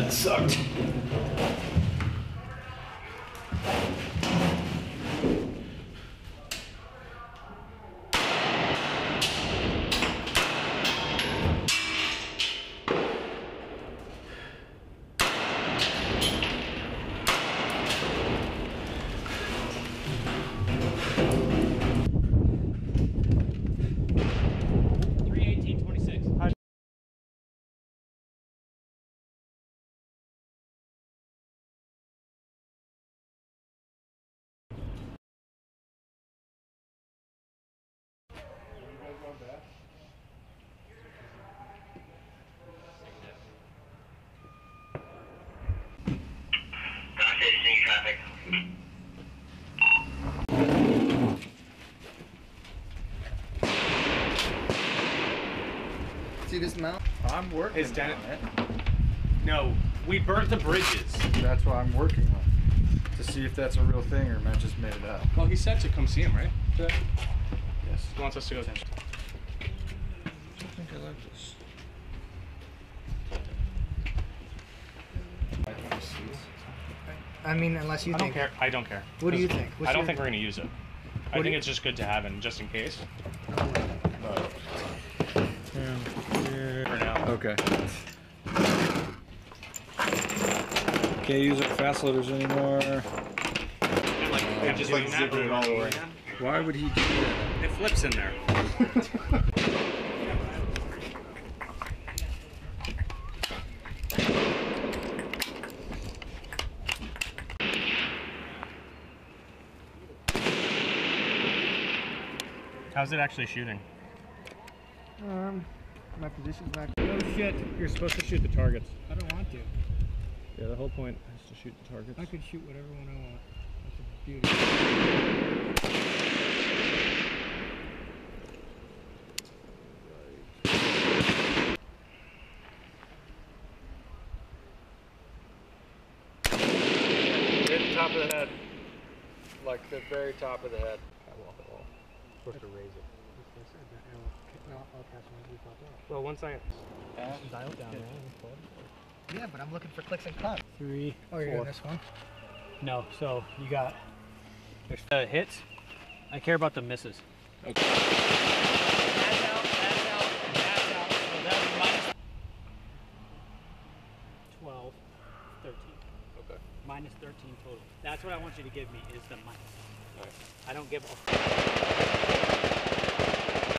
that sucked. See this mountain? I'm working on it. No, we burnt the bridges. That's what I'm working on. To see if that's a real thing or Matt just made it up. Well, he said to come see him, right? Yes. He wants us to go. I think I like this. I mean, unless you think. I don't care. What do you think? I don't think we're going to use it. I think it's just good to have it just in case. For now. Okay. Can't use it for fast loaders anymore. And like, and just like zip it all the way. Why would he do that? It flips in there. How's it actually shooting? My position's not good. Oh shit! You're supposed to shoot the targets. I don't want to. Yeah, the whole point is to shoot the targets. I could shoot whatever one I want. That's a beauty. Hit the top of the head. Like the very top of the head. I walk it all. Supposed to raise it. Well, once I dial down, yeah, but I'm looking for clicks and clubs. Three. Oh, you're doing this one? No. So you got there's the hits. I care about the misses. Okay. That's out. That's out. That's out. So that was minus 12, 13. Okay. Minus 13 total. That's what I want you to give me is the minus. All right. I don't give a.